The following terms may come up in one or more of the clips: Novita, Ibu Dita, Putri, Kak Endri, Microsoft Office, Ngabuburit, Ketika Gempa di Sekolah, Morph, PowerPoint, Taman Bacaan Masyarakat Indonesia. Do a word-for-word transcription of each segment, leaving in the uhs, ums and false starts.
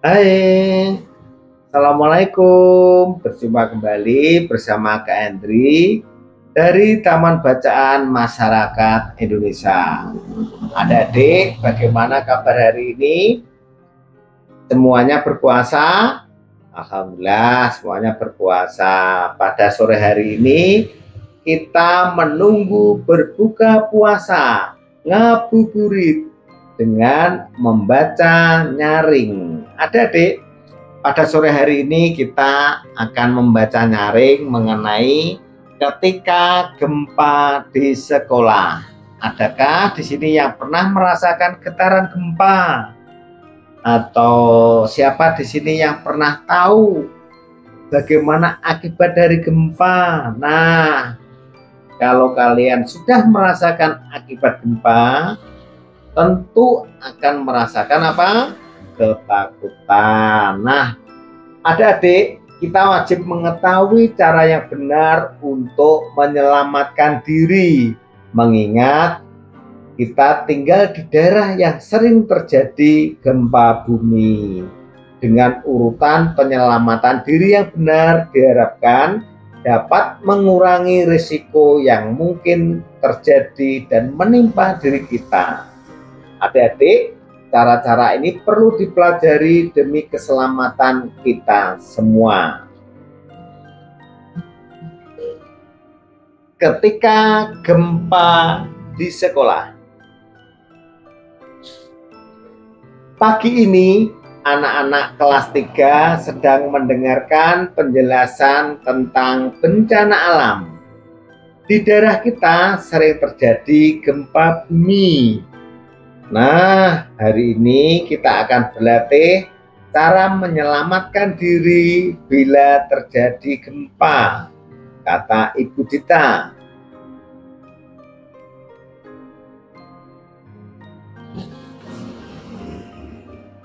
Hai, Assalamualaikum. Berjumpa kembali bersama Kak Endri dari Taman Bacaan Masyarakat Indonesia. Adik-adik, bagaimana kabar hari ini? Semuanya berpuasa? Alhamdulillah, semuanya berpuasa. Pada sore hari ini kita menunggu berbuka puasa Ngabuburit dengan membaca nyaring. Adik-adik, pada sore hari ini kita akan membaca nyaring mengenai ketika gempa di sekolah. Adakah di sini yang pernah merasakan getaran gempa? Atau siapa di sini yang pernah tahu bagaimana akibat dari gempa? Nah, kalau kalian sudah merasakan akibat gempa, tentu akan merasakan apa? Ketakutan. Nah, adik-adik, kita wajib mengetahui cara yang benar untuk menyelamatkan diri, mengingat kita tinggal di daerah yang sering terjadi gempa bumi. Dengan urutan penyelamatan diri yang benar diharapkan dapat mengurangi risiko yang mungkin terjadi dan menimpa diri kita. Adik-adik, cara-cara ini perlu dipelajari demi keselamatan kita semua. Ketika gempa di sekolah. Pagi ini, anak-anak kelas tiga sedang mendengarkan penjelasan tentang bencana alam. Di daerah kita sering terjadi gempa bumi. Nah, hari ini kita akan berlatih cara menyelamatkan diri bila terjadi gempa, kata Ibu Dita.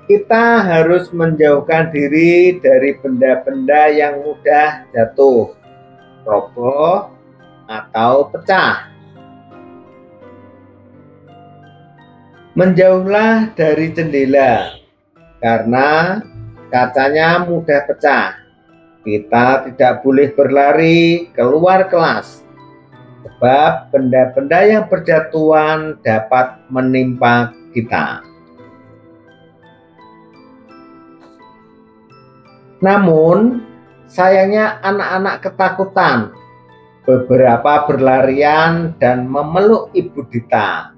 Kita harus menjauhkan diri dari benda-benda yang mudah jatuh, roboh, atau pecah. Menjauhlah dari jendela, karena kacanya mudah pecah. Kita tidak boleh berlari keluar kelas, sebab benda-benda yang berjatuhan dapat menimpa kita. Namun, sayangnya anak-anak ketakutan. Beberapa berlarian dan memeluk Ibu Dita.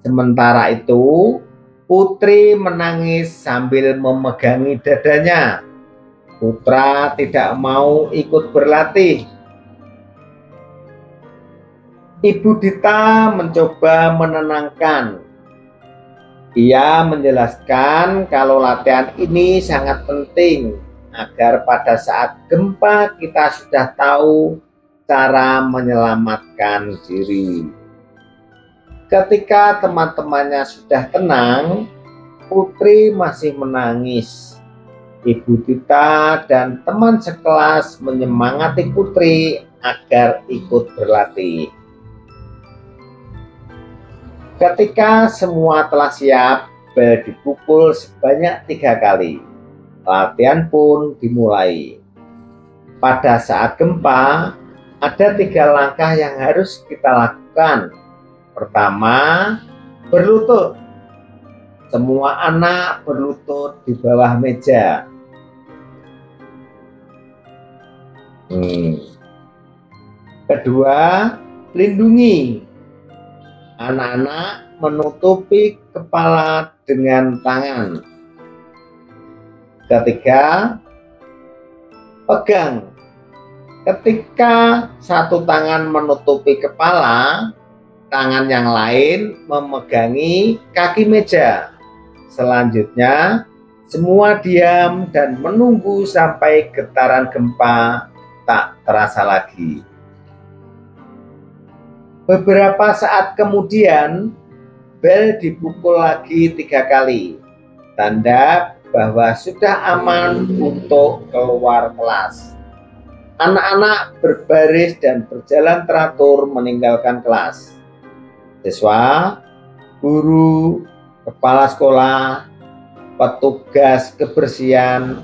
Sementara itu, Putri menangis sambil memegangi dadanya. Putra tidak mau ikut berlatih. Ibu Dita mencoba menenangkan. Ia menjelaskan kalau latihan ini sangat penting agar pada saat gempa kita sudah tahu cara menyelamatkan diri. Ketika teman-temannya sudah tenang, Putri masih menangis. Ibu Dita dan teman sekelas menyemangati Putri agar ikut berlatih. Ketika semua telah siap, bel dipukul sebanyak tiga kali. Latihan pun dimulai. Pada saat gempa, ada tiga langkah yang harus kita lakukan. Pertama, berlutut. Semua anak berlutut di bawah meja. Hmm. Kedua, lindungi. Anak-anak menutupi kepala dengan tangan. Ketiga, pegang. Ketika satu tangan menutupi kepala, tangan yang lain memegangi kaki meja. Selanjutnya, semua diam dan menunggu sampai getaran gempa tak terasa lagi. Beberapa saat kemudian, bel dipukul lagi tiga kali. Tanda bahwa sudah aman untuk keluar kelas. Anak-anak berbaris dan berjalan teratur meninggalkan kelas. Siswa, guru, kepala sekolah, petugas kebersihan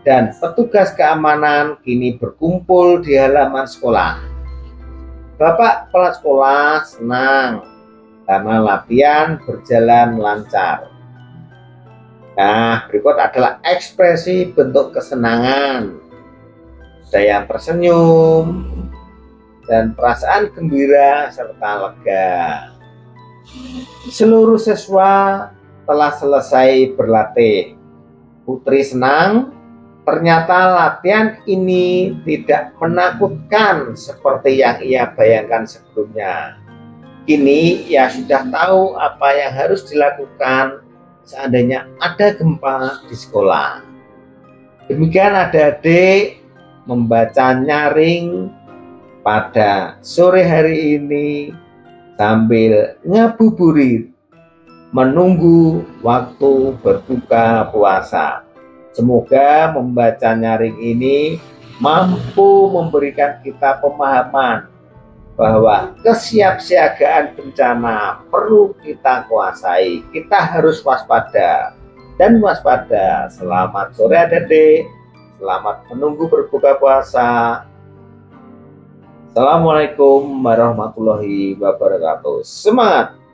dan petugas keamanan kini berkumpul di halaman sekolah. Bapak kepala sekolah senang karena latihan berjalan lancar. Nah, berikut adalah ekspresi bentuk kesenangan. Ada yang tersenyum dan perasaan gembira serta lega. Seluruh siswa telah selesai berlatih. Putri senang, ternyata latihan ini tidak menakutkan seperti yang ia bayangkan sebelumnya. Kini ia sudah tahu apa yang harus dilakukan seandainya ada gempa di sekolah. Demikian adik-adik membaca nyaring pada sore hari ini sambil ngabuburit menunggu waktu berbuka puasa. Semoga membaca nyaring ini mampu memberikan kita pemahaman bahwa kesiapsiagaan bencana perlu kita kuasai. Kita harus waspada dan waspada. Selamat sore adik-adik, selamat menunggu berbuka puasa. Assalamualaikum warahmatullahi wabarakatuh. Semangat!